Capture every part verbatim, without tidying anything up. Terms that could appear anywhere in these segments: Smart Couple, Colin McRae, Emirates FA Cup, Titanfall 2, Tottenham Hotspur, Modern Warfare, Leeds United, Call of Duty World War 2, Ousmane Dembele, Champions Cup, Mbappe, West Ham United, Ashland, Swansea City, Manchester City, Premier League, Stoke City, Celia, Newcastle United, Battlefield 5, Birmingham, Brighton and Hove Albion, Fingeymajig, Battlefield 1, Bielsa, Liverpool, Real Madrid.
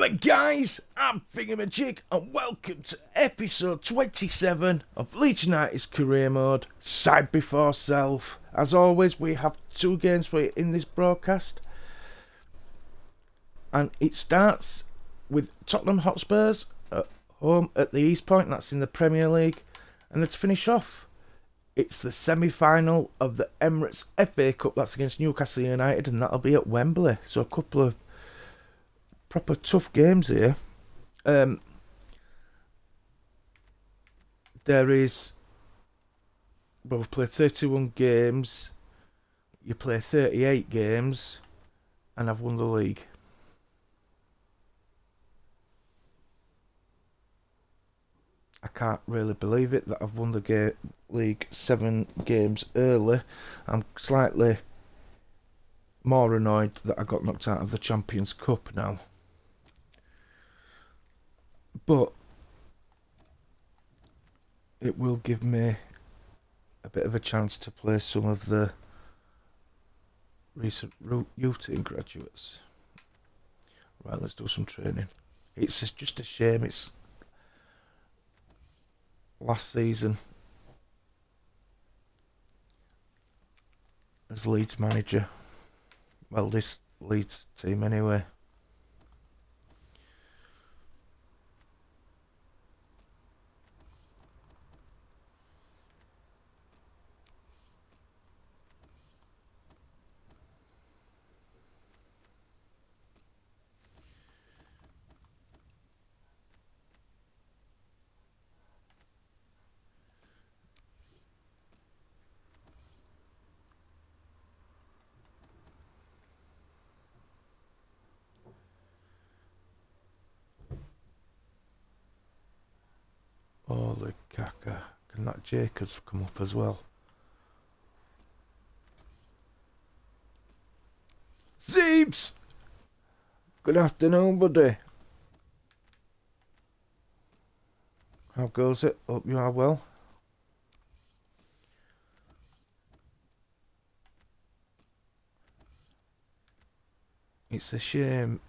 Hello there guys, I'm Fingeymajig and welcome to episode twenty-seven of Leeds United's career mode, Side Before Self. As always, we have two games for you in this broadcast. And it starts with Tottenham Hotspurs at home at the East Point, that's in the Premier League. And then to finish off, it's the semi-final of the Emirates F A Cup, that's against Newcastle United, and that'll be at Wembley. So a couple of proper tough games here. Um, there is, well, we've played thirty-one games, you play thirty-eight games, and I've won the league. I can't really believe it that I've won the ga league seven games early. I'm slightly more annoyed that I got knocked out of the Champions Cup now. But it will give me a bit of a chance to play some of the recent youth team graduates. Right, let's do some training. It's just a shame it's last season as Leeds manager. Well, this Leeds team anyway. Holy caca, can that Jacobs come up as well? Zeebs! Good afternoon, buddy. How goes it? Hope you are well. It's a shame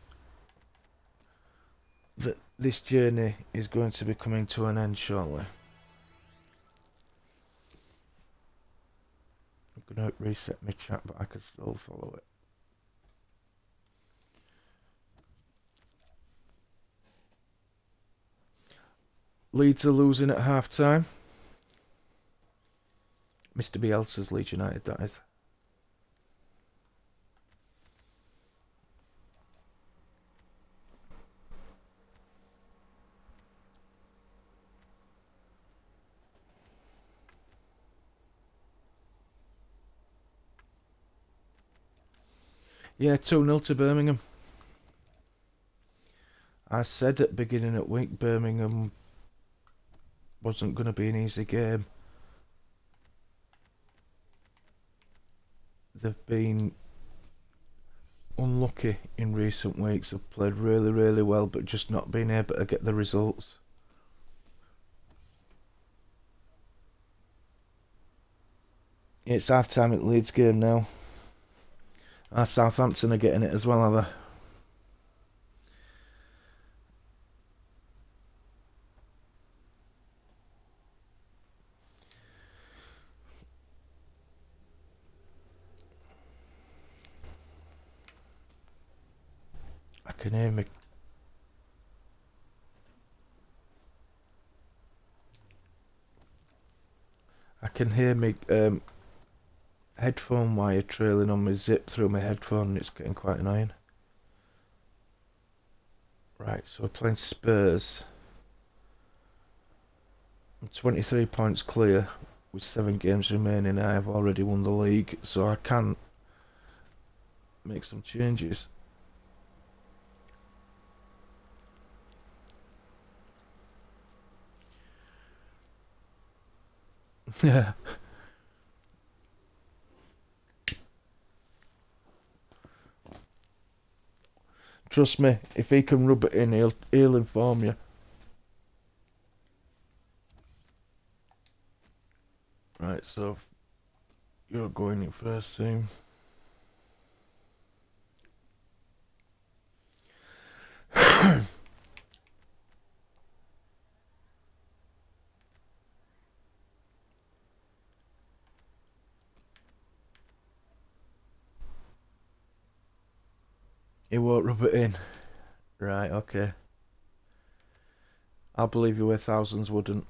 that this journey is going to be coming to an end shortly. I'm going to reset my chat, but I can still follow it. Leeds are losing at half time. Mister Bielsa's Leeds United, that is. Yeah, two nil to Birmingham. I said at the beginning of the week, Birmingham wasn't going to be an easy game. They've been unlucky in recent weeks. They've played really, really well, but just not been able to get the results. It's half-time at Leeds game now. Ah, Southampton are getting it as well, are they? I can hear me. I can hear me. Um, headphone wire trailing on my zip through my headphone, and it's getting quite annoying. Right, so we're playing Spurs. I'm twenty-three points clear with seven games remaining. I have already won the league, so I can make some changes. Yeah. Trust me, if he can rub it in, he'll, he'll inform you. Right, so you're going in first team. He won't rub it in. Right, okay. I believe you where thousands wouldn't.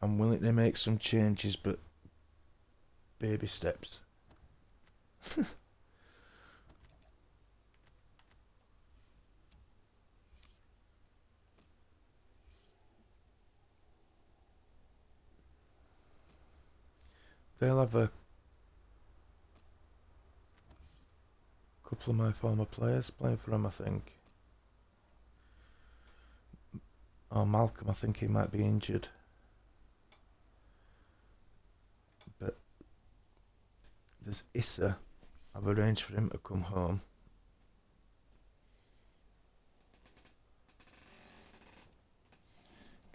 I'm willing to make some changes, but baby steps. They'll have a couple of my former players playing for them, I think. Oh, Malcolm, I think he might be injured. There's Issa. I've arranged for him to come home.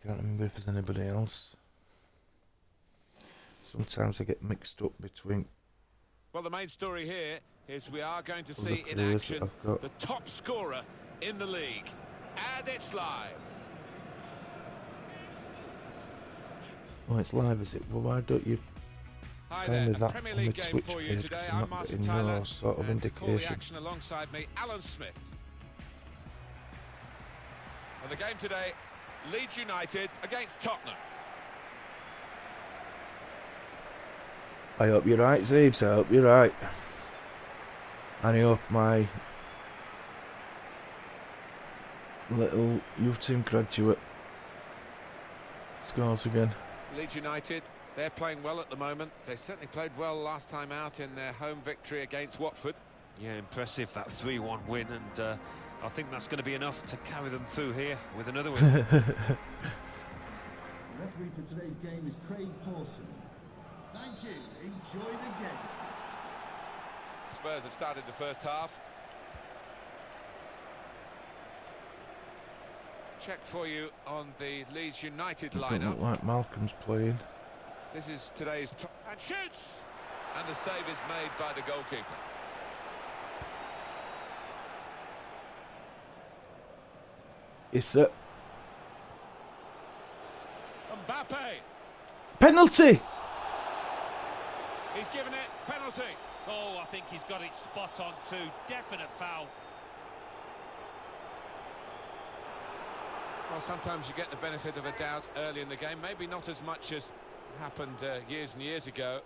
Can't remember if there's anybody else. Sometimes I get mixed up between. Well, the main story here is we are going to see in action the top scorer in the league, and it's live. Oh, it's live, is it? Well, why don't you? Hi there, a Premier League game for you today. I'm Martin Tyler, sort of and to call the action alongside me, Alan Smith. And the game today, Leeds United against Tottenham. I hope you're right, Zeebs, I hope you're right. And I hope my little youth team graduate scores again. Leeds United. They're playing well at the moment. They certainly played well last time out in their home victory against Watford. Yeah, impressive, that three one win, and uh, I think that's going to be enough to carry them through here with another win. The referee for today's game is Craig Pawson. Thank you. Enjoy the game. Spurs have started the first half. Check for you on the Leeds United lineup. Doesn't look like Malcolm's playing. This is today's top, and shoots, and the save is made by the goalkeeper. It's a Mbappe penalty. He's given it penalty. Oh, I think he's got it spot on too. Definite foul. Well, sometimes you get the benefit of a doubt early in the game. Maybe not as much as happened uh, years and years ago,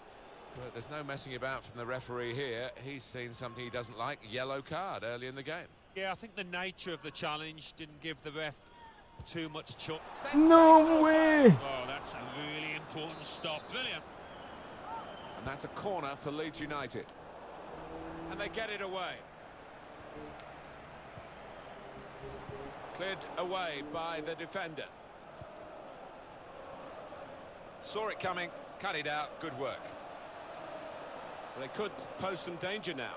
but there's no messing about from the referee here. He's seen something he doesn't like, yellow card early in the game. Yeah, I think the nature of the challenge didn't give the ref too much chuck. No way! Oh, that's a really important stop. Brilliant. And that's a corner for Leeds United. And they get it away. Cleared away by the defender. Saw it coming, cut it out, good work. They could pose some danger now.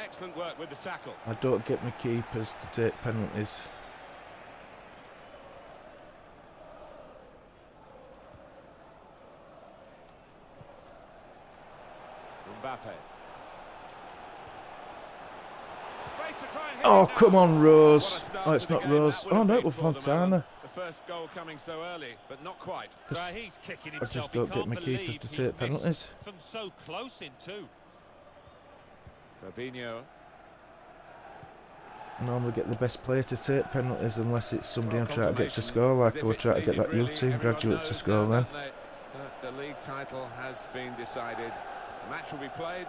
Excellent work with the tackle. I don't get my keepers to take penalties. Mbappe. Oh, come on, Rose. Oh, it's not Rose. Oh, no, it was Fontana. First goal coming so early, but not quite. Right, he's kicking himself. I just don't get my keepers to take penalties. From so close in too. Fabinho. I normally get the best player to take penalties unless it's somebody well, I'm trying to get to score, like I would try to get that really, youth team graduate to score then. The league title has been decided. The match will be played.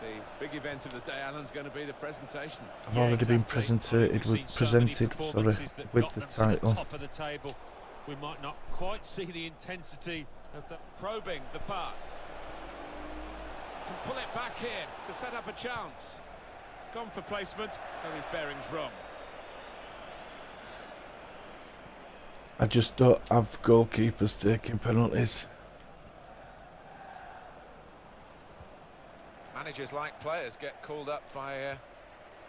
The big event of the day, Alan's going to be the presentation. I've yeah, already exactly. been presented with so presented, sorry, with the title. The top of the table. We might not quite see the intensity of the probing the pass. can pull it back here to set up a chance. Gone for placement, though his bearings wrong. I just don't have goalkeepers taking penalties. Managers like players get called up by uh,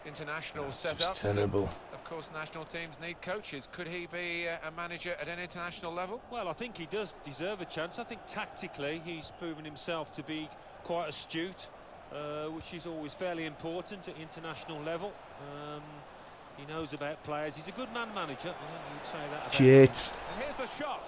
international That's setups. Terrible. Of course, national teams need coaches. Could he be uh, a manager at an international level? Well, I think he does deserve a chance. I think tactically he's proven himself to be quite astute, uh, which is always fairly important at international level. Um, he knows about players. He's a good man manager. I think you'd say that about Shit. him. And here's the shot.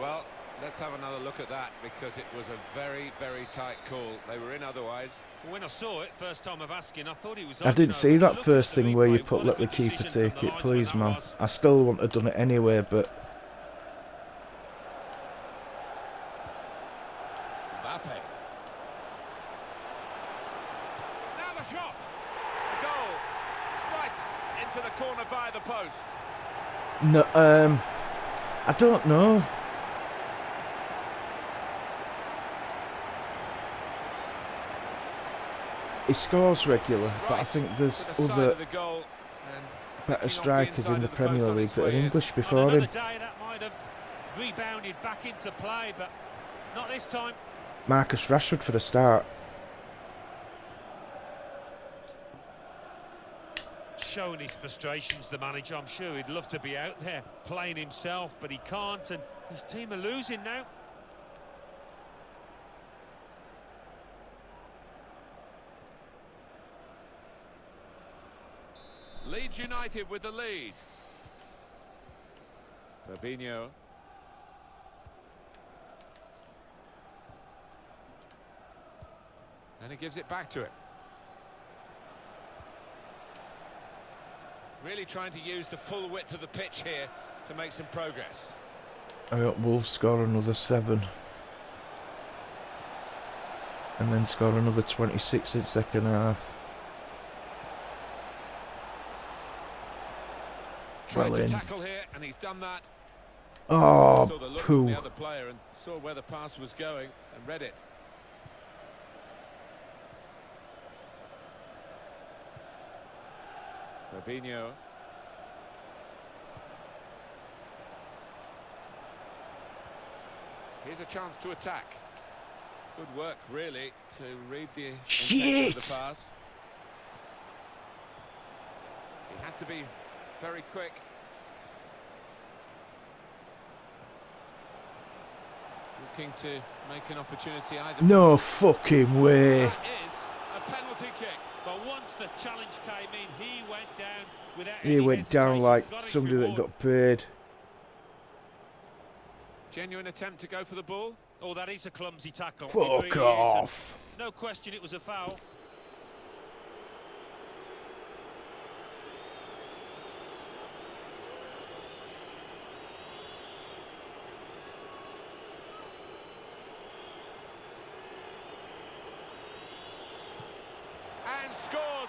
Well, let's have another look at that, because it was a very, very tight call. They were in otherwise. When I saw it, first time of asking, I thought he was... I didn't see that first thing where you put, let the keeper take it, please, man. I still wouldn't have done it anyway, but... Mbappe. Now the shot! The goal! Right into the corner via the post. No, um... I don't know. He scores regular, right, but I think there's other the goal, better strikers in the, the Premier League that are English before him. Day, that might have rebounded back into play, but not this time. Marcus Rashford for the start. Showing his frustrations, the manager. I'm sure he'd love to be out there playing himself, but he can't, and his team are losing now. Leeds United with the lead. Fabinho. And he gives it back to it. Really trying to use the full width of the pitch here to make some progress. I hope Wolves score another seven. And then score another twenty-six in second half. Well in. Tackle here, and he's done that. Oh, saw the look from the other player and saw where the pass was going and read it. Fabinho. Here's a chance to attack. Good work, really, to read the Shit. Of the pass. He has to be very quick. Looking to make an opportunity either. No fucking way. That is a penalty kick. But once the challenge came in, he went down without He went hesitation. down like got somebody that got paid. Genuine attempt to go for the ball. Oh, that is a clumsy tackle. Fuck really off. No question it was a foul.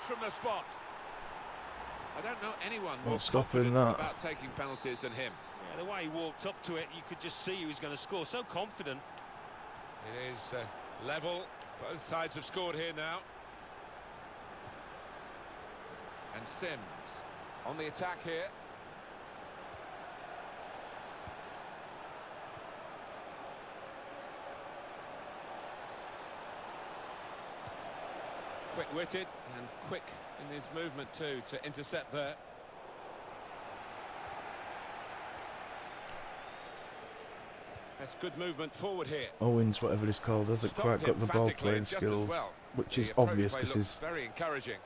From the spot. I don't know anyone more confident about taking penalties than him. Yeah, the way he walked up to it, you could just see he was going to score. So confident. It is uh, level. Both sides have scored here now. And Sims on the attack here. Quick-witted and quick in his movement too to intercept there. That's good movement forward here. Owens, whatever he's called, hasn't Stopped quite got the ball playing skills, well. which the is obvious because he's very encouraging.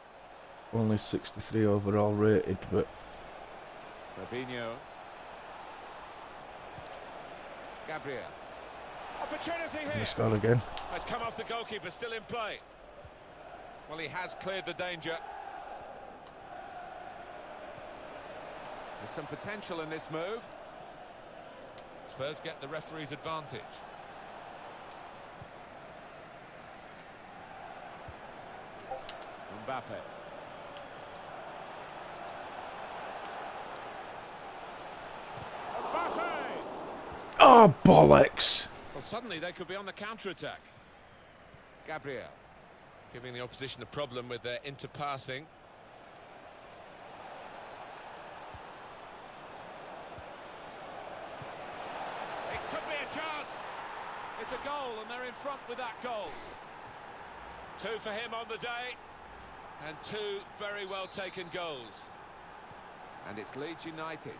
Only sixty-three overall rated, but. Fabinho. Gabriel. Opportunity here. He's got again. It's come off the goalkeeper, still in play. Well, he has cleared the danger. There's some potential in this move. Spurs get the referee's advantage. Mbappe. Mbappe! Oh, bollocks! Well, suddenly they could be on the counter-attack. Gabriel. giving the opposition a problem with their interpassing. It could be a chance. It's a goal, and they're in front with that goal. Two for him on the day, and two very well taken goals. And it's Leeds United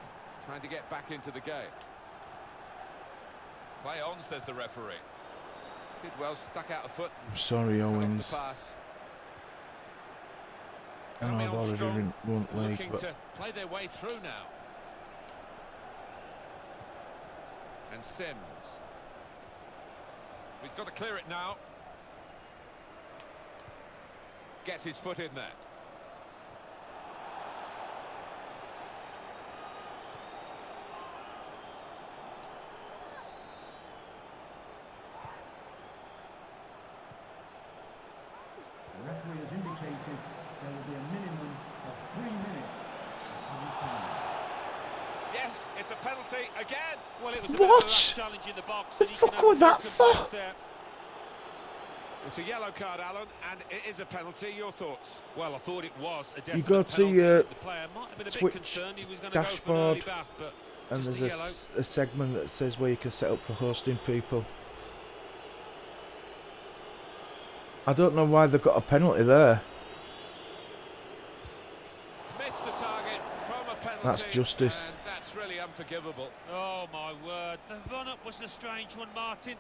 trying to get back into the game. Play on, says the referee. Did well, stuck out a foot. I'm sorry, Owens. I know I've already won not league, looking but... to play their way through now. And Sims. We've got to clear it now. Gets his foot in there. Has indicated there will be a minimum of three minutes on time. Yes, it's a penalty again. Well, it was what? Challenge in the box. The fuck was that for? It's a yellow card, Alan, and it is a penalty. Your thoughts? Well, I thought it was a definite penalty. You go to uh, the player might have been a bit concerned he was going to go for an early bath, but and there's a, a, a segment that says where you can set up for hosting people. I don't know why they've got a penalty there. Missed the target from a penalty. That's justice. That's really unforgivable. Oh my word, the run-up was a strange one, Martin.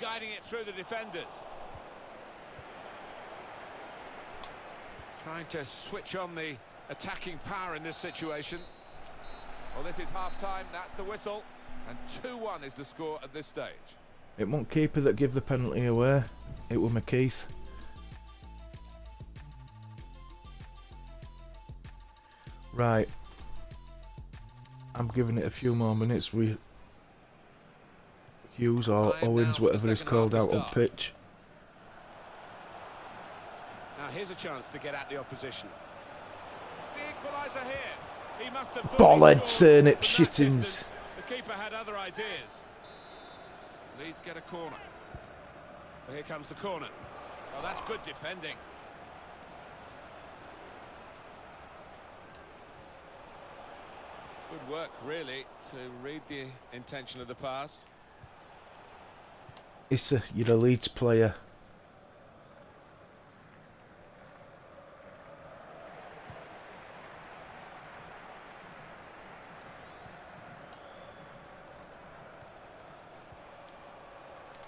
Guiding it through the defenders. Trying to switch on the attacking power in this situation. Well, this is half-time, that's the whistle. And two one is the score at this stage. It wasn't keeper that gave the penalty away, it was McKeith. Right. I'm giving it a few more minutes. We Hughes or Owens, whatever he's called out on pitch. Now here's a chance to get at the opposition. The equaliser here. He must have bollered turnip shittings. The keeper had other ideas. Leeds get a corner. But here comes the corner. Oh, that's good defending. Good work, really, to read the intention of the pass. Issa, you're a Leeds player.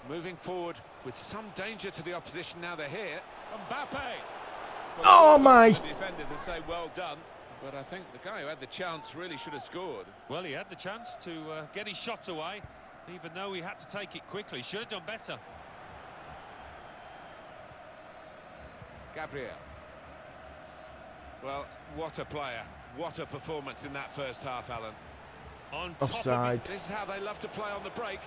Moving forward with some danger to the opposition. Now they're here. Mbappe. Oh my! The defender to say well done, but I think the guy who had the chance really should have scored. Well, he had the chance to uh, get his shot away, even though he had to take it quickly. Should have done better. Gabriel. Well, what a player! What a performance in that first half, Alan. On offside. Top of it, this is how they love to play on the break.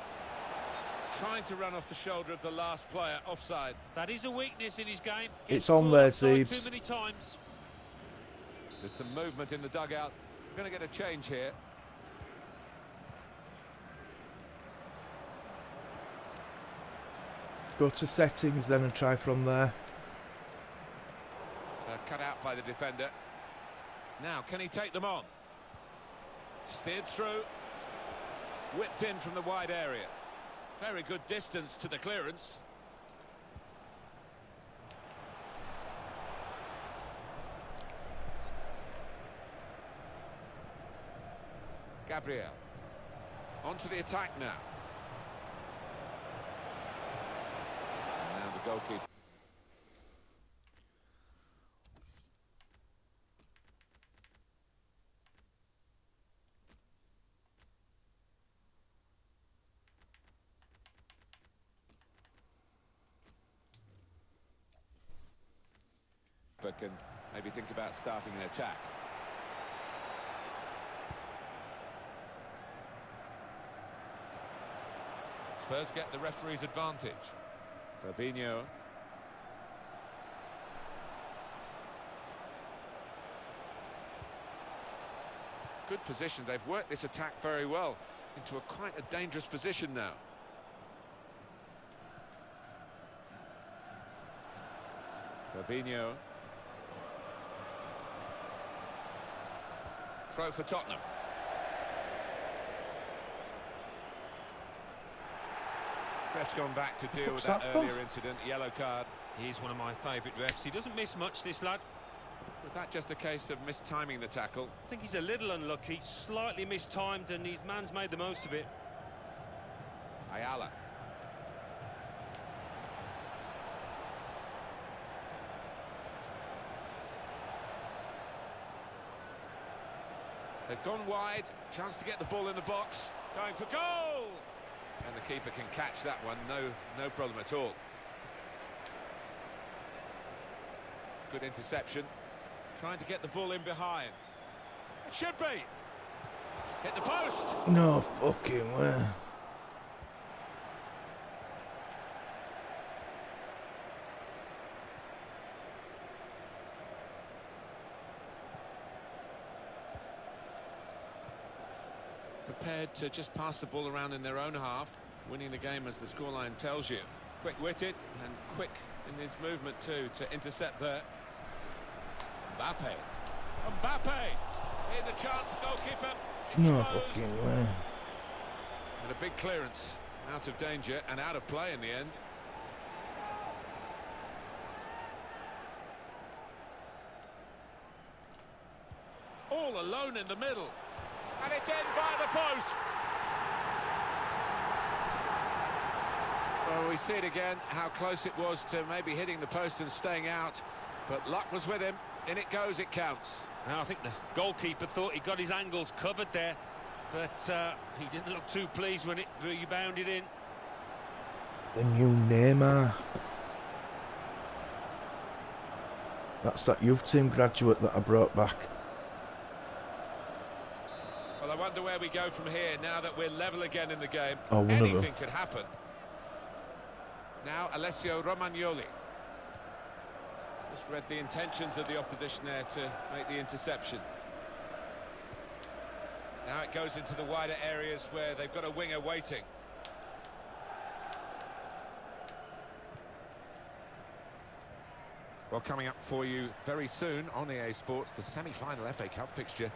Trying to run off the shoulder of the last player, offside. That is a weakness in his game. Gets it's on there, Zeebs. Too many times. There's some movement in the dugout. We're going to get a change here. Go to settings then and try from there. Uh, cut out by the defender. Now, can he take them on? Steered through. Whipped in from the wide area. Very good distance to the clearance. Gabriel. Onto the attack now. And now the goalkeeper. Can maybe think about starting an attack. Spurs get the referee's advantage. Fabinho. Good position. They've worked this attack very well into a quite a dangerous position now. Fabinho. Throw for Tottenham. Ref's gone back to deal with that earlier incident. Yellow card. He's one of my favourite refs. He doesn't miss much, this lad. Was that just a case of mistiming the tackle? I think he's a little unlucky, slightly mistimed, and his man's made the most of it. Ayala. They've gone wide, chance to get the ball in the box, going for goal! And the keeper can catch that one, no, no problem at all. Good interception, trying to get the ball in behind. It should be! Hit the post! No fucking way. Prepared to just pass the ball around in their own half, winning the game as the scoreline tells you. Quick-witted and quick in his movement too to intercept there. Mbappe. Mbappe! Here's a chance, goalkeeper. No fucking way. And a big clearance, out of danger and out of play in the end. All alone in the middle. And it's in via the post. Well, we see it again, how close it was to maybe hitting the post and staying out. But luck was with him. In it goes, it counts. Now, I think the goalkeeper thought he got his angles covered there. But uh, he didn't look too pleased when it rebounded in. The new Neymar. That's that youth team graduate that I brought back. I wonder where we go from here now that we're level again in the game. Oh, anything could happen. Now Alessio Romagnoli. Just read the intentions of the opposition there to make the interception. Now it goes into the wider areas where they've got a winger waiting. Well, coming up for you very soon on E A Sports, the semi-final F A Cup fixture.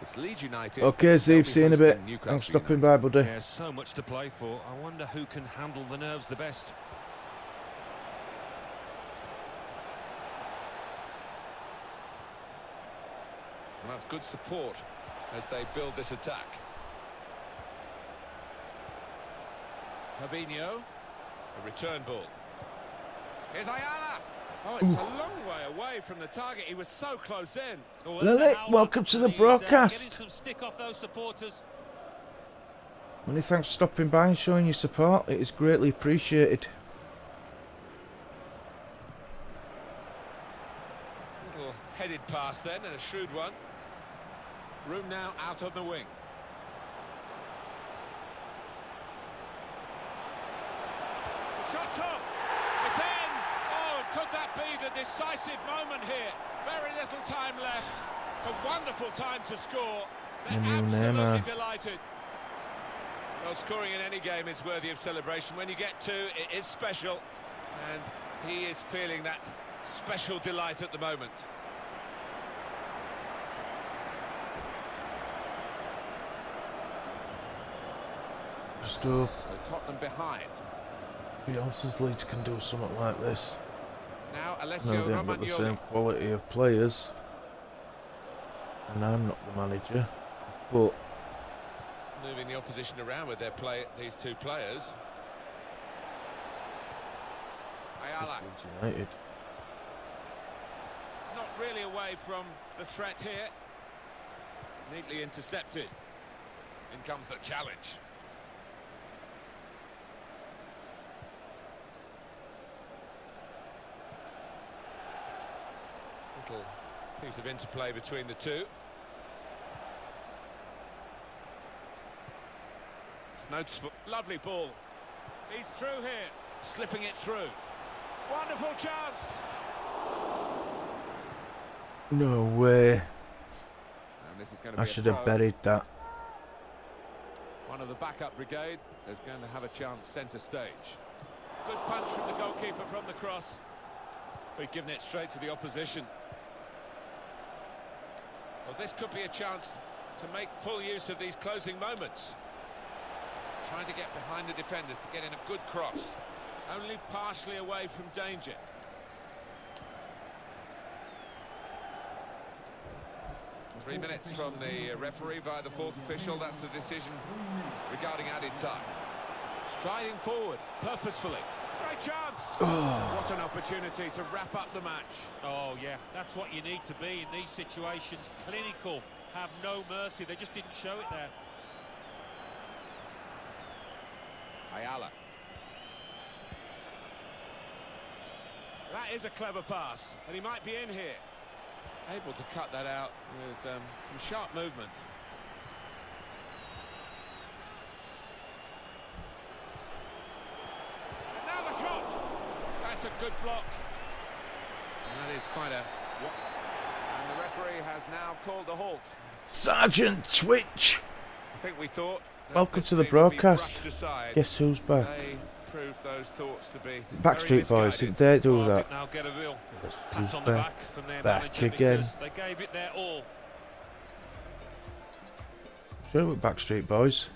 It's Leeds United. Okay, Steve, see you in a bit. I'm stopping by, buddy. There's so much to play for. I wonder who can handle the nerves the best. And that's good support as they build this attack. Fabinho, a return ball. Here's Ayala. Oh, it's Ooh. a long way away from the target. He was so close in. Oh, Lily, welcome to the broadcast. Uh, getting some stick off those supporters. Many thanks for stopping by and showing your support. It is greatly appreciated. Little headed pass then, and a shrewd one. Room now out on the wing. The shot's up. It's in. Could that be the decisive moment here? Very little time left. It's a wonderful time to score. They're absolutely delighted. Well, scoring in any game is worthy of celebration. When you get two, it is special. And he is feeling that special delight at the moment. Still, Tottenham behind. Bielsa's Leeds can do something like this. Now, Alessio Romagnoli. I've got the same quality of players, and I'm not the manager, but moving the opposition around with their play, these two players. Ayala. United. Not really away from the threat here. Neatly intercepted. In comes the challenge. Piece of interplay between the two. It's noticeable. Lovely ball. He's through here, slipping it through. Wonderful chance. No way. And this is going to be I should have buried that. One of the backup brigade is going to have a chance centre stage. Good punch from the goalkeeper from the cross. They've given it straight to the opposition. Well, this could be a chance to make full use of these closing moments. Trying to get behind the defenders to get in a good cross. Only partially away from danger. Three minutes from the referee via the fourth official. That's the decision regarding added time. Striding forward, purposefully. Great chance! Oh. What an opportunity to wrap up the match. Oh, yeah, that's what you need to be in these situations. Clinical, have no mercy. They just didn't show it there. Ayala. That is a clever pass, and he might be in here. Able to cut that out with um, some sharp movement. And now the shot! That's a good block. And that is quite a... And the referee has now called a halt. Sergeant Twitch! I think we thought... Welcome to the broadcast. Guess who's back? They proved those thoughts to be Backstreet Boys, didn't they do that? Now get a real pat on the back from their manager because they gave it their all. Sure with Backstreet Boys.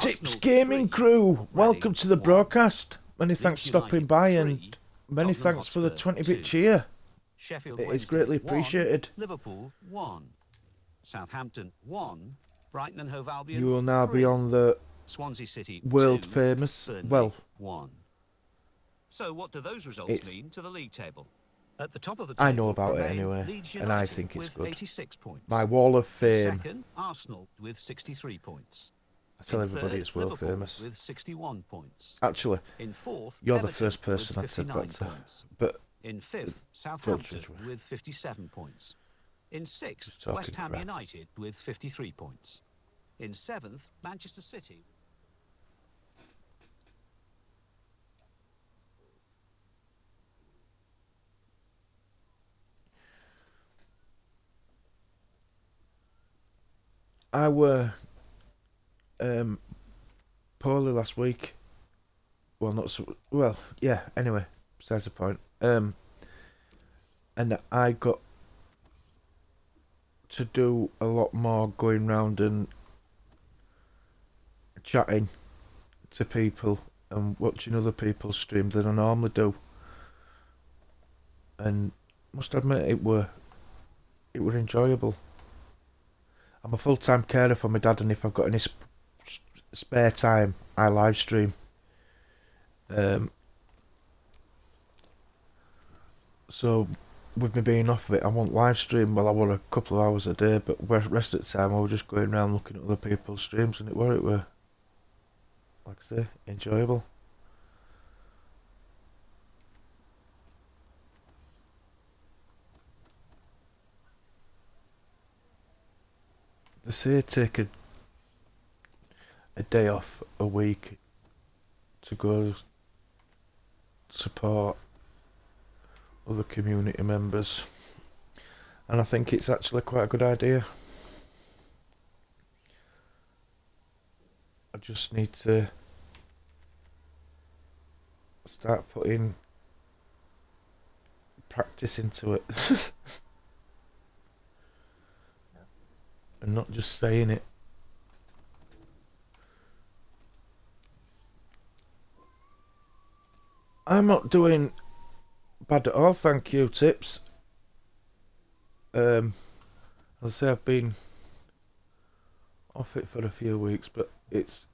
Tips Gaming Crew, welcome to the broadcast. Many thanks for stopping by and many thanks for the twenty bit cheer. It is greatly appreciated. Liverpool one, Southampton one, Brighton and Hove Albion. You will now be on the Swansea City world famous. Well, one. So what do those results mean to the league table? At the top of the table, I know about it anyway, and I think it's good. eighty-six points. My wall of fame. Second, Arsenal with sixty-three points. I tell everybody it's world famous. With sixty-one points. Actually, in fourth, you're Everton the first person I've said that to. But in fifth, Southampton with fifty-seven points. In sixth, West Ham United with fifty-three points. In seventh, Manchester City. I were... Um, poorly last week. Well, not so well. Yeah. Anyway, besides the point. Um, and I got to do a lot more going round and chatting to people and watching other people's streams than I normally do. And must admit, it were it were enjoyable. I'm a full time carer for my dad, and if I've got any sp spare time I live stream, um, so with me being off of it I won't live stream. Well, I want a couple of hours a day, but rest of the time I was just going around looking at other people's streams, and it were it were like I say, enjoyable. They say take a a day off a week to go support other community members, and I think it's actually quite a good idea. I just need to start putting practice into it and not just saying it. I'm not doing bad at all, thank you, Tips. Um, as I say, I've been off it for a few weeks, but it's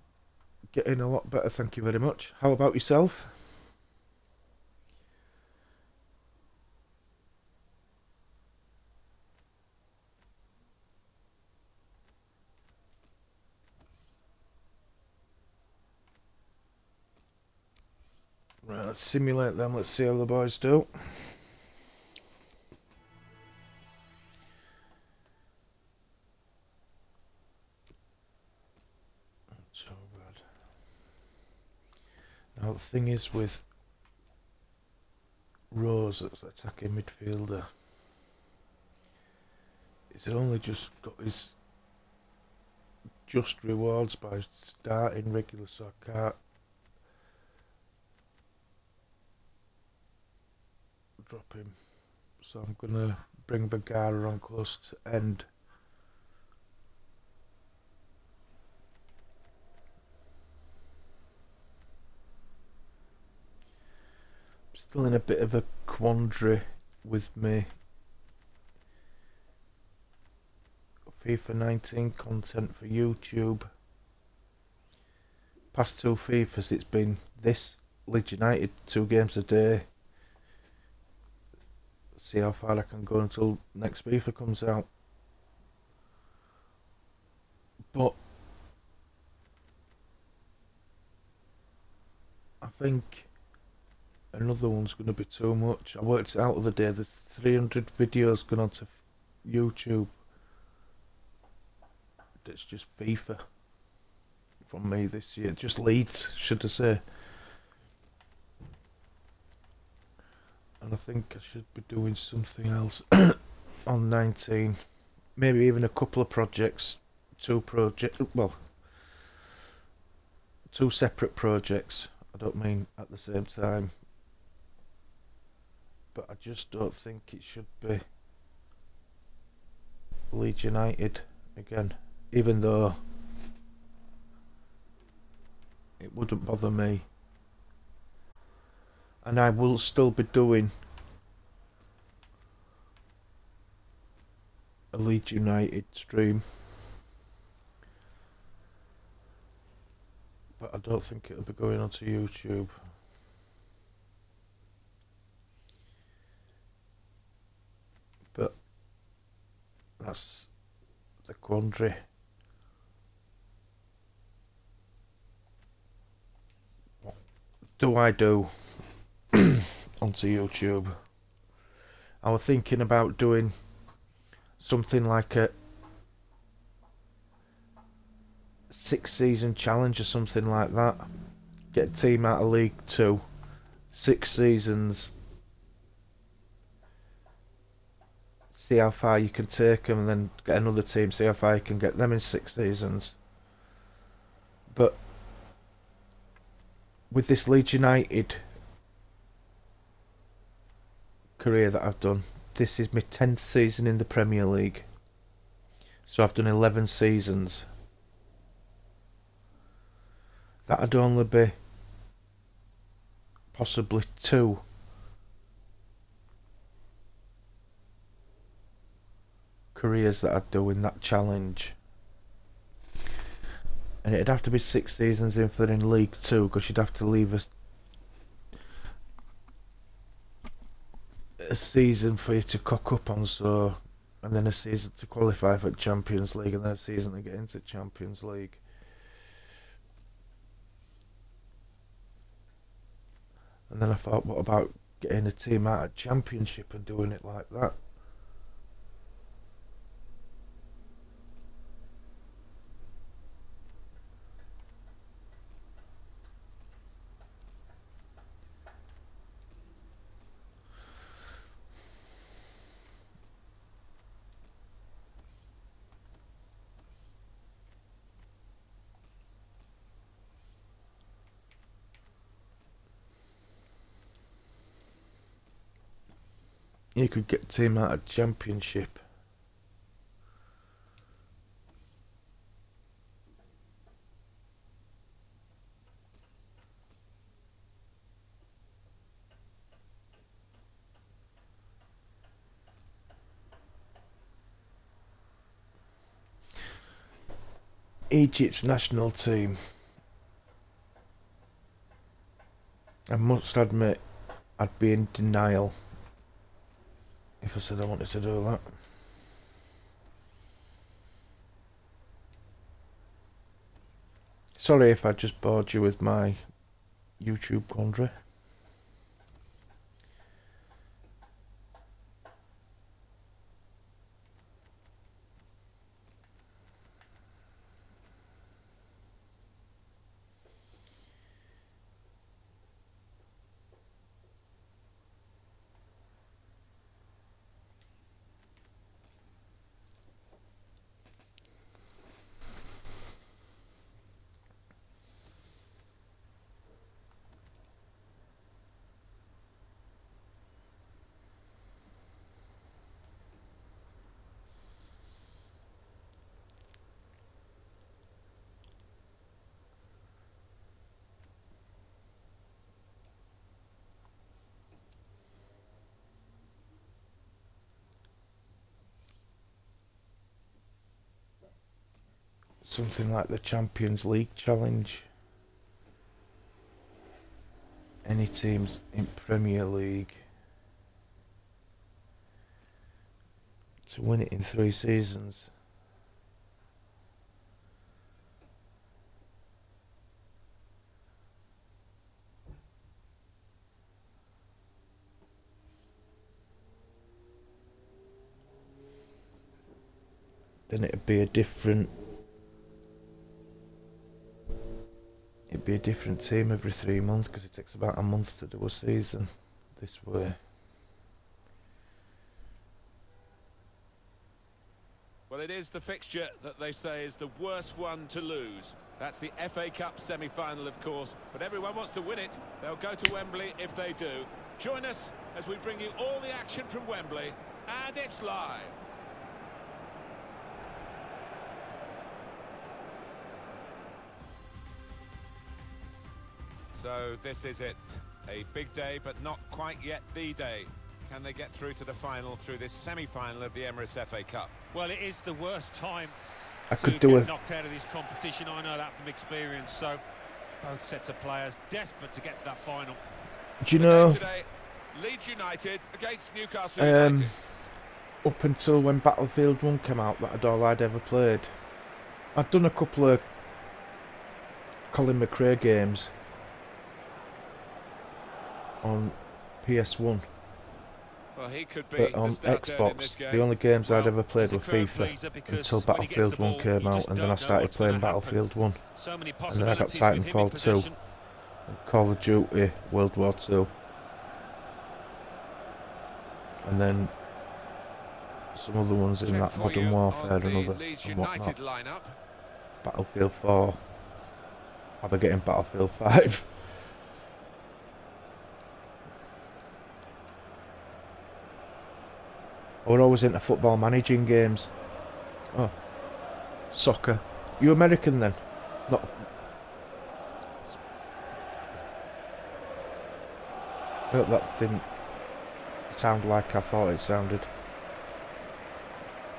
getting a lot better, thank you very much. How about yourself? Right, let's simulate them, let's see how the boys do. That's so bad. Now the thing is with Rose, that's attacking midfielder, he's only just got his just rewards by starting regular, so I can't drop him. So I'm going to bring Bergara on close to end. I'm still in a bit of a quandary with me FIFA nineteen content for YouTube. Past two FIFAs it's been this, Leeds United, two games a day. See how far I can go until next FIFA comes out. But I think another one's going to be too much. I worked it out the other day, there's three hundred videos going onto YouTube. It's just FIFA from me this year, just Leeds, should I say. And I think I should be doing something else on nineteen, maybe even a couple of projects, two projects, well, two separate projects, I don't mean at the same time, but I just don't think it should be Leeds United again. Even though it wouldn't bother me, and I will still be doing a Leeds United stream, but I don't think it'll be going onto YouTube. But that's the quandary. Do I do onto YouTube? I was thinking about doing something like a six season challenge or something like that. Get a team out of League Two, six seasons, see how far you can take them, and then get another team, see how far you can get them in six seasons. But with this Leeds United career that I've done, this is my tenth season in the Premier League, so I've done eleven seasons. That would only be possibly two careers that I'd do in that challenge. And it'd have to be six seasons in for in League Two, because you'd have to leave a, a season for you to cock up on, so, and then a season to qualify for Champions League, and then a season to get into Champions League. And then I thought, what about getting a team out of Championship and doing it like that? You could get a team out of Championship. Egypt's national team. I must admit, I'd be in denial if I said I wanted to do that. Sorry if I just bored you with my YouTube quandary. something like the Champions League challenge. Any teams in Premier League to win it in three seasons. Then it'd be a different it'd be a different team every three months because it takes about a month to do a season this way. Well, it is the fixture that they say is the worst one to lose. That's the F A Cup semi-final, of course, but everyone wants to win it. They'll go to Wembley if they do. Join us as we bring you all the action from Wembley, and it's live. So this is it, a big day, but not quite yet the day. Can they get through to the final through this semi-final of the Emirates F A Cup? Well, it is the worst time I to could do get it. knocked out of this competition. I know that from experience. So both sets of players desperate to get to that final. Do you the know? Today, Leeds United against Newcastle United. Um, up until when Battlefield one came out, that I'd all I'd ever played. I'd done a couple of Colin McRae games on P S one. Well, he could be but on Xbox, the only games well, I'd ever played were FIFA until Battlefield one came out, and then I started playing Battlefield one. So many and then I got Titanfall two and Call of Duty World War two. And then some other ones in that, Modern Warfare and other and whatnot. Lineup. Battlefield four. I'll be getting Battlefield five. I was always into football managing games. Oh, soccer. You American then? Not. I hope that didn't sound like I thought it sounded.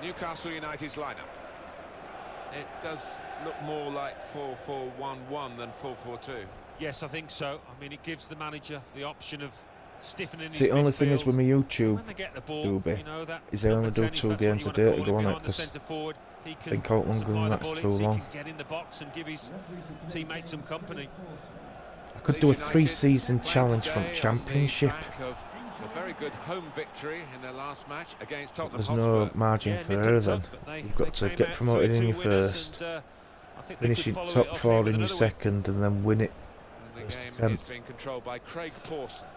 Newcastle United's lineup. It does look more like four four one one than four four two. Yes, I think so. I mean, it gives the manager the option of. See, the only thing is with my YouTube doobie, you know, is I only do two games a day to go on it, because I think I'm going that's too long. I could do a three-season challenge from Championship. A very good home victory in their last match against Tottenham Hotspur. There's no margin for error then. You've got to get promoted in your first, finish your top four in your second, and then win it. The game is being controlled by Craig Pawson.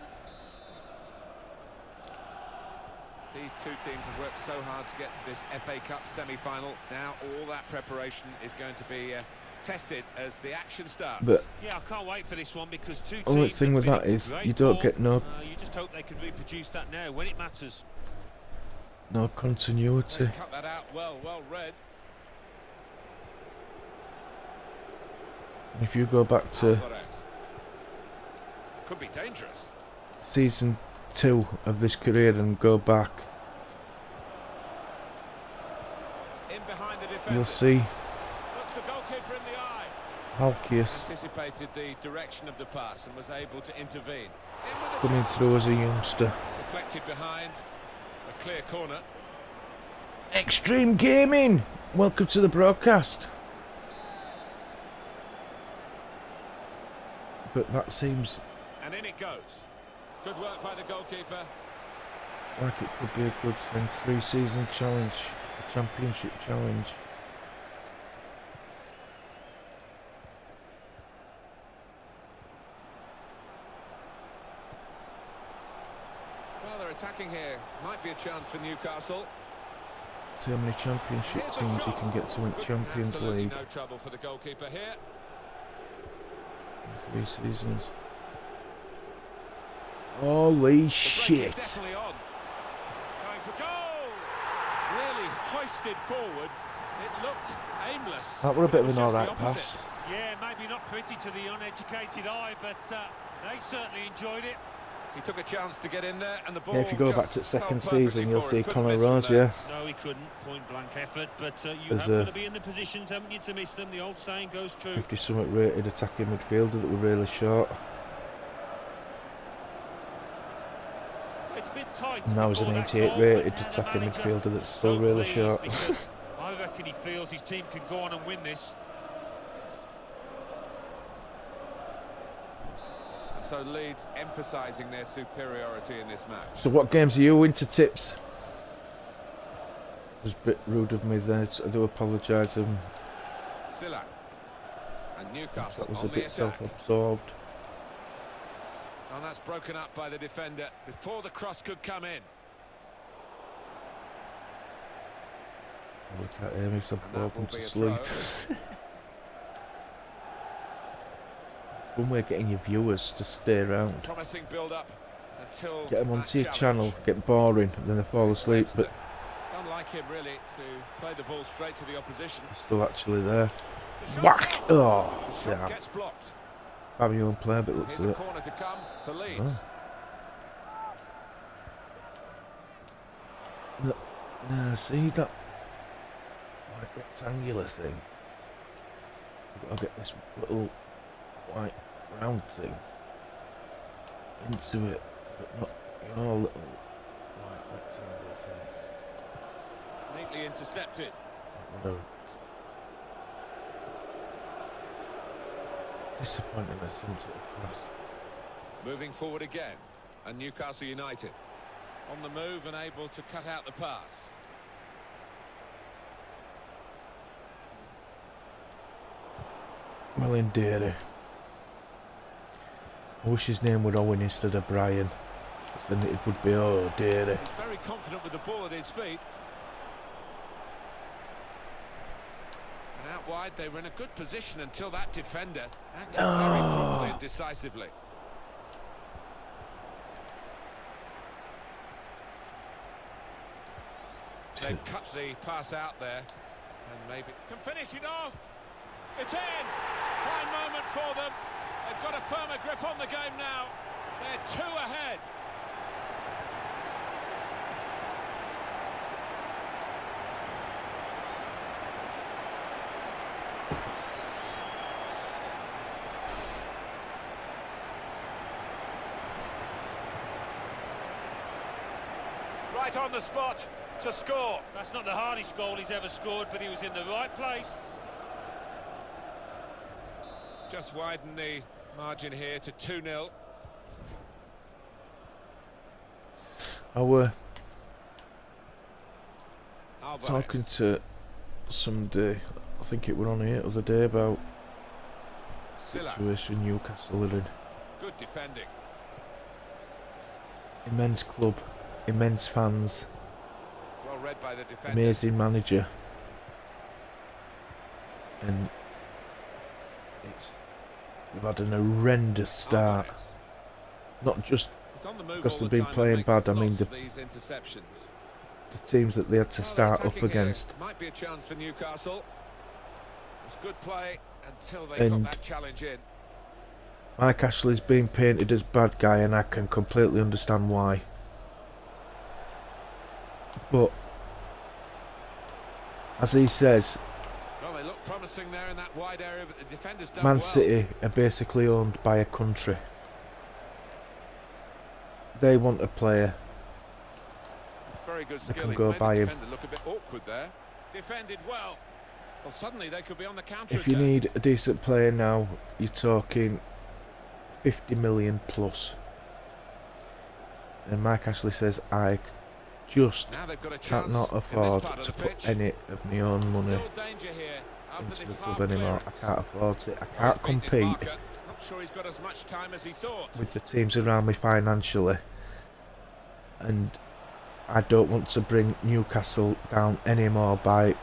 These two teams have worked so hard to get to this F A Cup semi-final. Now all that preparation is going to be uh, tested as the action starts. But yeah, I can't wait for this one because two only teams thing with that is you don't form. get no. Uh, you just hope they can reproduce that now when it matters. No continuity. Cut that out. Well, well read. If you go back to could be dangerous. Season two of this career and go back, in behind the you'll see looks the goalkeeper in the eye. Halkius anticipated the direction of the pass and was able to intervene. In coming through as a youngster, reflected behind a clear corner. Extreme Gaming, welcome to the broadcast. But that seems and in it goes. Good work by the goalkeeper. Like it could be a good thing. Three season challenge. A championship challenge. Well, they're attacking here. Might be a chance for Newcastle. See how many championship teams you can get to in Champions League. No trouble for the goalkeeper here. Three seasons. Holy shit! Definitely on. Going for goal. Really hoisted forward. It looked aimless. That were a bit of an alright pass. Yeah, maybe not pretty to the uneducated eye, but uh, they certainly enjoyed it. He took a chance to get in there, and the ball. Yeah, if you go back to the second season, you'll see Conor Rosier. No, he couldn't. Point blank effort, but uh, you have got to be in the positions, haven't you, to miss them? The old saying goes true. fifty-something rated attacking midfielder that were really short. It's a bit tight. And now he's an eighty-eight rated attacking midfielder that's still really short. I reckon he feels his team can go on and win this. So Leeds emphasising their superiority in this match. So what games are you into, Tips? It was a bit rude of me there, so I do apologise. Um, Silla and Newcastle was a bit self-absorbed. And that's broken up by the defender before the cross could come in. Look at him, he's broken to sleep. One way of getting your viewers to stay around. Promising build up until get them onto your challenge. Channel, get boring, and then they fall asleep. But it's unlike him really to play the ball straight to the opposition. Still actually there. The whack! Oh, damn. Gets blocked. Fabinho on play, but looks at it. Corner to come for Leeds. Oh. No, see that like rectangular thing. I've got to get this little white round thing into it, but not your little white rectangle thing. Neatly intercepted. No. Disappointing us into the cross. Moving forward again, and Newcastle United on the move and able to cut out the pass. Well, indeed. I wish his name would Owen instead of Brian, then it would be, oh dearie. He's very confident with the ball at his feet. And out wide they were in a good position until that defender acted oh. very promptly and decisively. They cut the pass out there and maybe can finish it off. It's in! Prime moment for them. They've got a firmer grip on the game now. They're two ahead. Right on the spot to score. That's not the hardest goal he's ever scored, but he was in the right place. Just widen the margin here to two nil. Our uh, talking to somebody, I think it were on here the other day, about the situation Newcastle are in. Good defending. Immense club, immense fans, well read by the defender. Amazing manager, and it's they've had an horrendous start. Not just because they've been playing bad, I mean the, the teams that they had to start up against. Might be a chance for Newcastle. It's good play until they got that challenge in. Mike Ashley's been painted as bad guy, and I can completely understand why. But as he says, promising there in that wide area, but the defenders done well. Man City are basically owned by a country. They want a player. It's very good skill. They can go by him. Look a bit awkward there. Defended well. Well, suddenly they could be on the counter. If you need a decent player now, you're talking fifty million plus. And Mike Ashley says, I just can't not afford to put any of my own money into the club anymore. I can't afford it. I can't compete with the teams around me financially, and I don't want to bring Newcastle down anymore by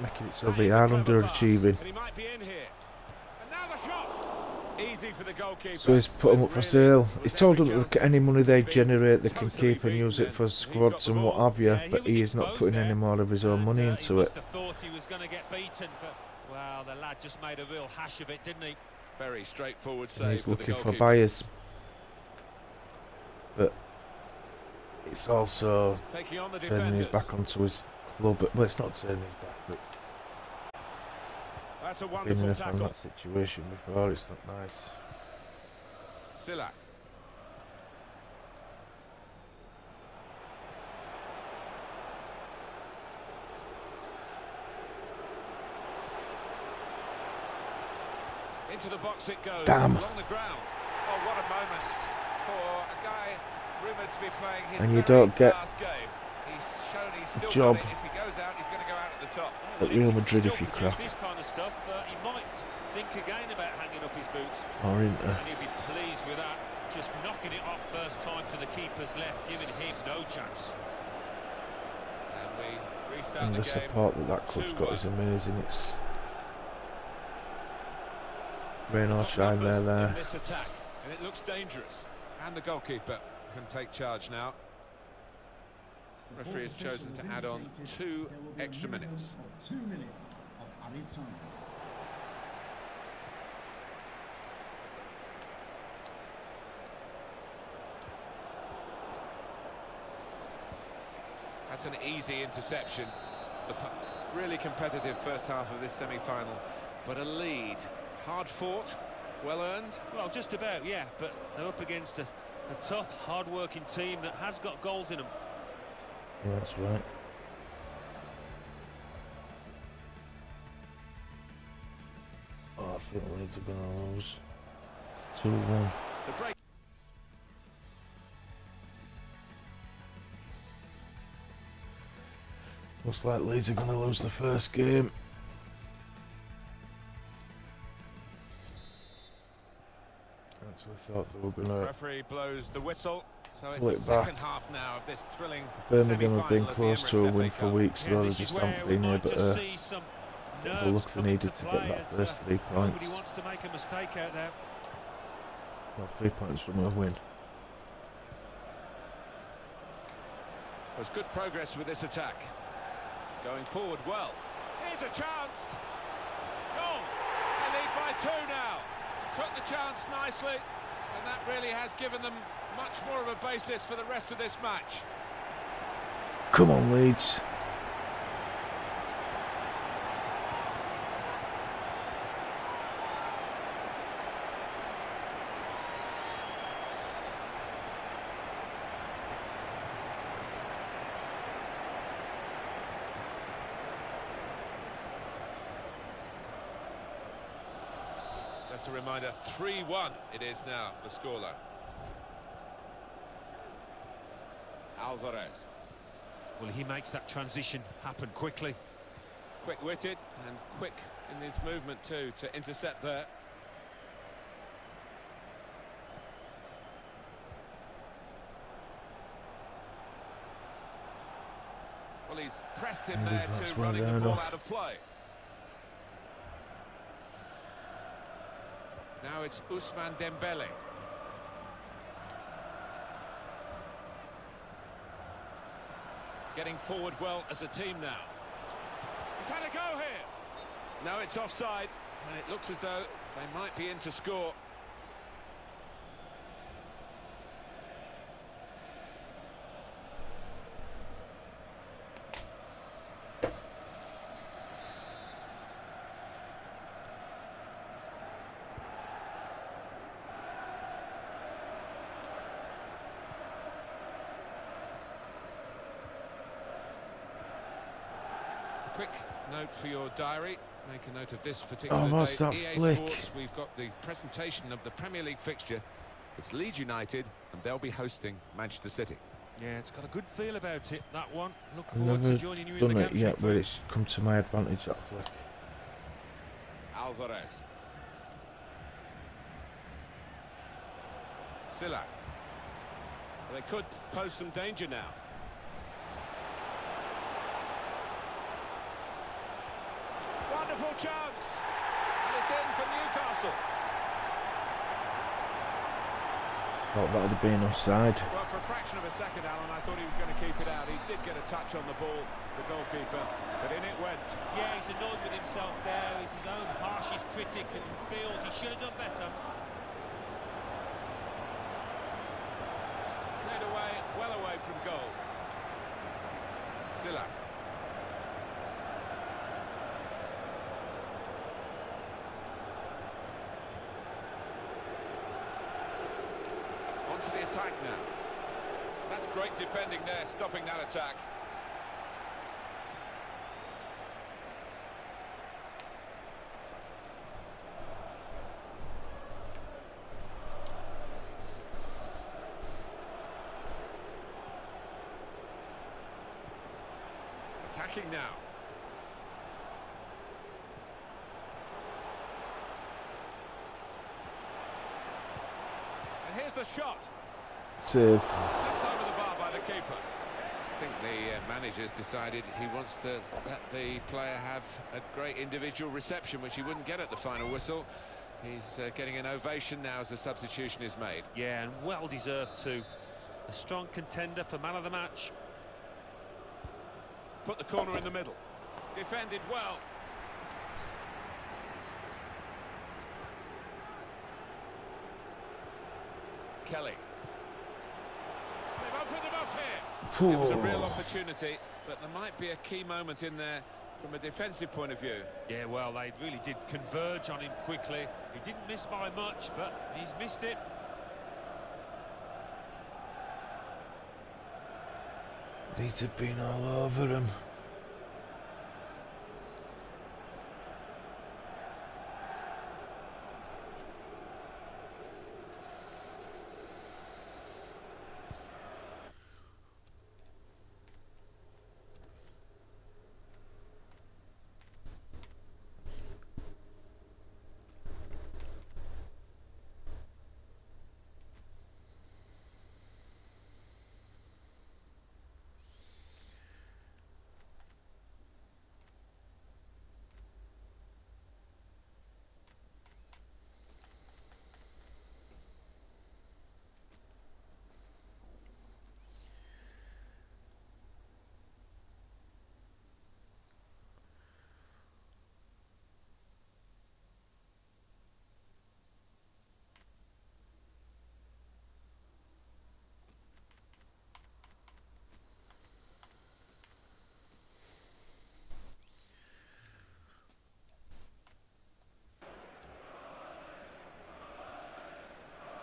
making it so they are underachieving. So he's put them up for sale. He's told them to look at any money they generate, they can keep and use it for squads and what have you, but he is not putting any more of his own money into it. He was going to get beaten, but wow, the lad just made a real hash of it, didn't he? Very straightforward save. He's looking for buyers. but it's also on the turning his back onto his club. But well, it's not turning his back, but that's a wonderful been tackle. That situation before, it's not nice. Silla. Into the box it goes. Damn. Along the ground. Oh, what a moment for a guy rumoured to be playing his and you don't get game. He's shown he's still job got it. If he goes out, he's going to go out at the top. At Real Madrid, if you crap. This kind of stuff, uh, he might think again about hanging up his boots. Or in there. And he'd be pleased with that. Just knocking it off first time to the keeper's left, giving him no chance. And we restart and the, the game. Support that that club's got is amazing. It's rain or shine, they're there. This attack, and it looks dangerous. And the goalkeeper can take charge now. The referee has chosen to add on two extra minutes. Two minutes of added time. That's an easy interception. The really competitive first half of this semi-final, but a lead. Hard fought, well earned. Well, just about, yeah, but they're up against a, a tough, hard-working team that has got goals in them. Yeah, that's right. Oh, I think Leeds are gonna lose. two one. The break. Looks like Leeds are gonna lose the first game. I thought they were going to. Referee blows the whistle, so it's the second half now of this thrilling Birmingham have been close to a win for weeks, though they just haven't been here. But uh, the luck they needed to get that first three points. Well, three points from a win. There's good progress with this attack. Going forward well. Here's a chance. Goal. They lead by two now. Took the chance nicely, and that really has given them much more of a basis for the rest of this match. Come on, Leeds. Just a reminder, three one it is now, the scoreline. Alvarez. Well, he makes that transition happen quickly. Quick-witted and quick in his movement too, to intercept there. Well, he's pressed him there too, running the ball out of play. Now it's Ousmane Dembele. Getting forward well as a team now. He's had a go here. Now it's offside, and it looks as though they might be in to score. Quick note for your diary. Make a note of this particular oh, what's that day. E A flick? Sports, we've got the presentation of the Premier League fixture. It's Leeds United, and they'll be hosting Manchester City. Yeah, it's got a good feel about it, that one. Look forward to joining you in the game. Yeah, but it's come to my advantage, that flick. Alvarez. Silla. They could pose some danger now. Chance, and it's in for Newcastle. Thought that would have been offside. Well, for a fraction of a second, Alan, I thought he was going to keep it out. He did get a touch on the ball, the goalkeeper, but in it went. Yeah, he's annoyed with himself there. He's his own harshest critic and feels he should have done better. away from goal. Silva. Onto the attack now. That's great defending there, stopping that attack. Attacking now. And here's the shot. Save. Flipped over the bar by the keeper. I think the uh, manager's decided he wants to let the player have a great individual reception, which he wouldn't get at the final whistle. He's uh, getting an ovation now as the substitution is made. Yeah, and well deserved too. A strong contender for man of the match. Put the corner in the middle. Defended well. Kelly. They've opened them up here. It was a real opportunity, but there might be a key moment in there from a defensive point of view. Yeah, well, they really did converge on him quickly. He didn't miss by much, but he's missed it. Needs have been all over him.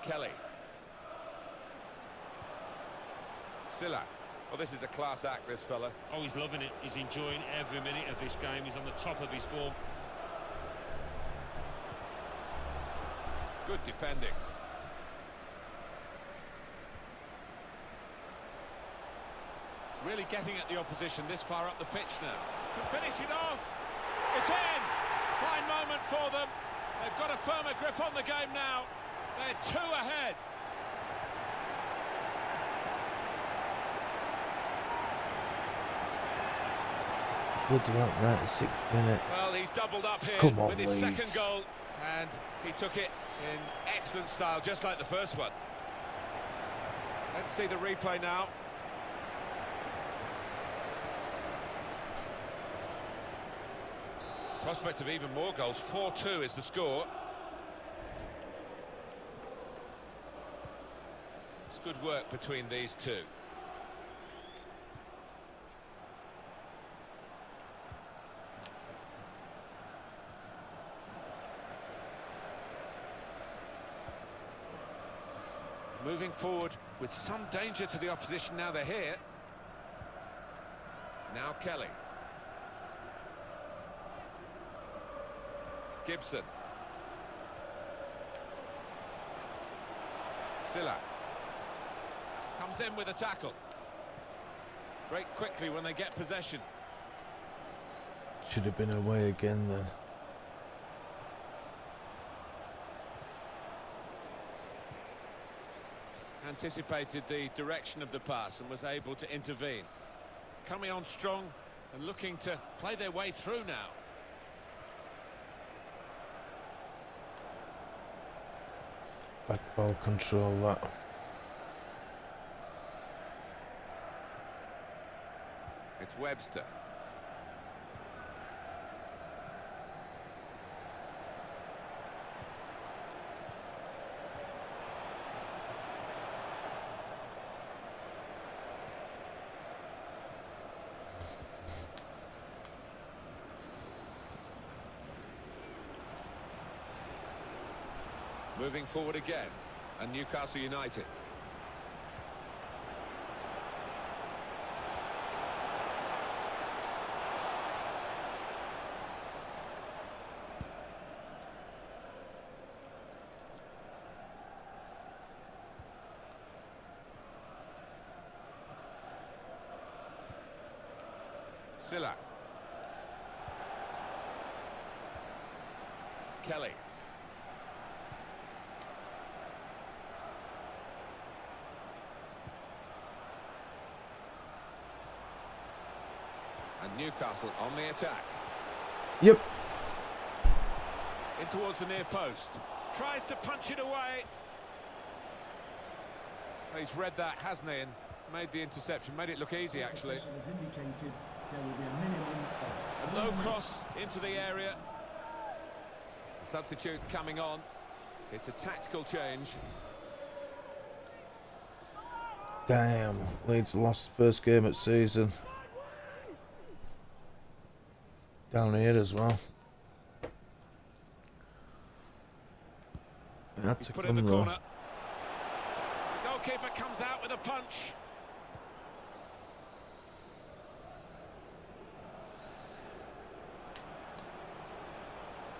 Kelly. Silla. Well, this is a class act, this fella. Oh, he's loving it. He's enjoying every minute of this game. He's on the top of his form. Good defending. Really getting at the opposition this far up the pitch now. Can finish it off. It's in. Fine moment for them. They've got a firmer grip on the game now. They're two ahead. Good about that sixth minute. Well, he's doubled up here Come on, with his Leeds. second goal, and he took it in excellent style, just like the first one. Let's see the replay now. Prospect of even more goals. four two is the score. It's good work between these two. Moving forward with some danger to the opposition now they're here. Now Kelly. Gibson. Silla. Comes in with a tackle. Break quickly when they get possession. Should have been away again then. Anticipated the direction of the pass and was able to intervene. Coming on strong and looking to play their way through now. Back ball control that. It's Webster. Moving forward again, and Newcastle United. Silva. Kelly. And Newcastle on the attack. Yep. In towards the near post. Tries to punch it away. He's read that, hasn't he? And made the interception. Made it look easy, actually. As indicated, there will be a minimum of... A low cross into the area. Substitute coming on. It's a tactical change. Damn, Leeds lost first game of season. Down here as well. That's a good one. The goalkeeper comes out with a punch.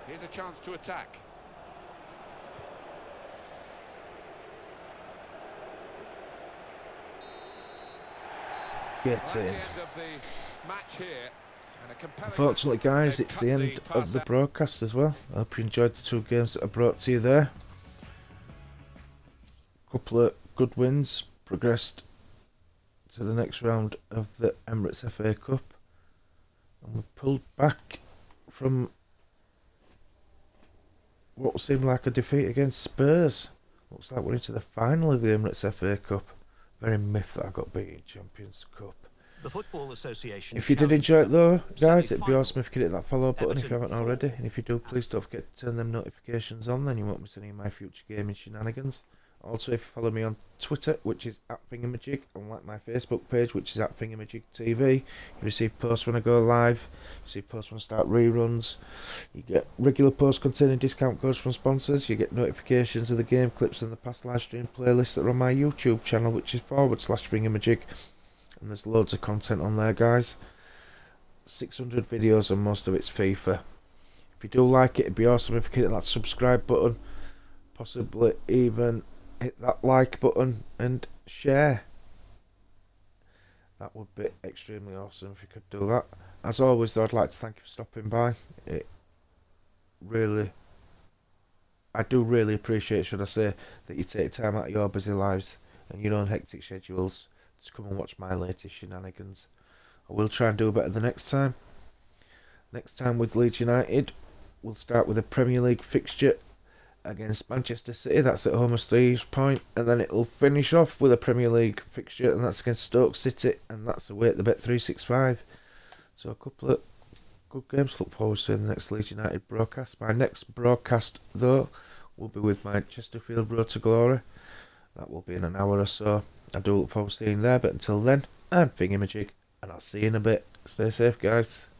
Here's a chance to attack. Get in. Unfortunately, guys, it's the end of the broadcast as well. I hope you enjoyed the two games that I brought to you there. A couple of good wins, progressed to the next round of the Emirates F A Cup, and we pulled back from what seemed like a defeat against Spurs. Looks like we're into the final of the Emirates F A Cup. Very myth that I got beat in Champions Cup. The Football Association. If you did enjoy it though, guys, it'd be awesome if you could hit that follow button if you haven't already. And if you do, please don't forget to turn them notifications on, then you won't miss any of my future gaming shenanigans. Also, if you follow me on Twitter, which is at Fingeymajig, and like my Facebook page, which is at Fingeymajig T V, you receive posts when I go live, you receive posts when I start reruns, you get regular posts containing discount codes from sponsors, you get notifications of the game clips and the past live stream playlists that are on my YouTube channel, which is forward slash Fingeymajig, and there's loads of content on there, guys. six hundred videos, and most of it's FIFA. If you do like it, it'd be awesome if you could hit that subscribe button, possibly even hit that like button and share. That would be extremely awesome if you could do that. As always though, I'd like to thank you for stopping by. It really, I do really appreciate, should I say, that you take time out of your busy lives and your own hectic schedules to come and watch my latest shenanigans. I will try and do better the next time. Next time with Leeds United, we'll start with a Premier League fixture against Manchester City, that's at home at East Point, and then it'll finish off with a Premier League fixture, and that's against Stoke City, and that's away at the Bet three sixty-five. So a couple of good games to look forward to in the next Leeds United broadcast. My next broadcast though will be with my Chesterfield Road to Glory. That will be in an hour or so. I do look forward to seeing you there, but until then, I'm Fingeymajig, and I'll see you in a bit. Stay safe, guys.